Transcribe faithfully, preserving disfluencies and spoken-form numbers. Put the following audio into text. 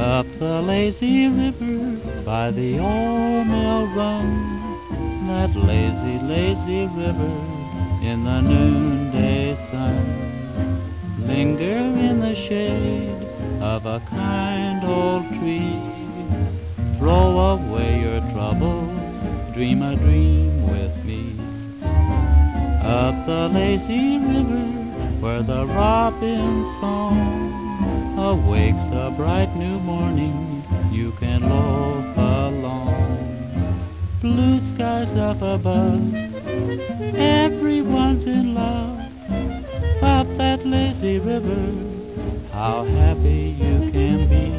Up the lazy river by the old mill run, that lazy, lazy river in the noonday sun. Linger in the shade of a kind old tree, throw away your troubles, dream a dream with me. Up the lazy river where the robin's song awakes a bright new morning, you can loaf along. Blue skies up above, everyone's in love. Up that lazy river, how happy you can be.